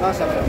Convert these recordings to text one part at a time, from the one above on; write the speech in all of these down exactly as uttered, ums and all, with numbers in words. ما شاء الله.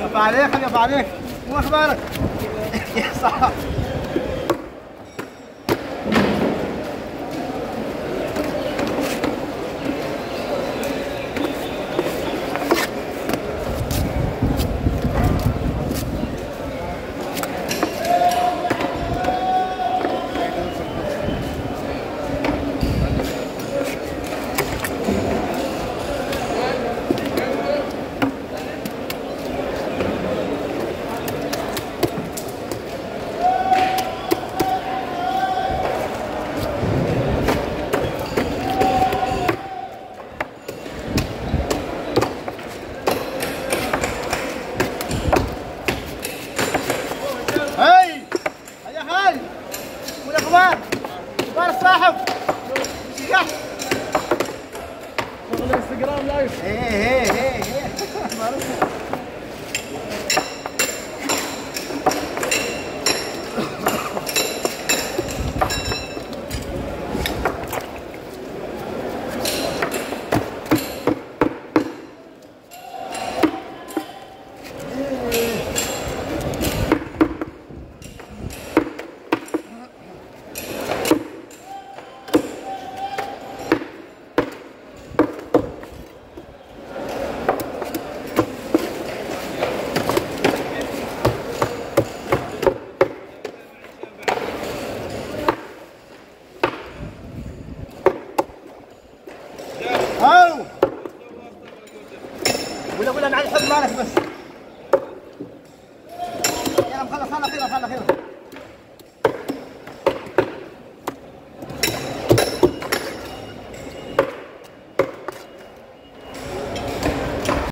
أبا عليك أبا عليك مو أخبارك يا صاحبي. ولا ولا معلي حط بالك بس. يلا مخلص خلص خلص خلص.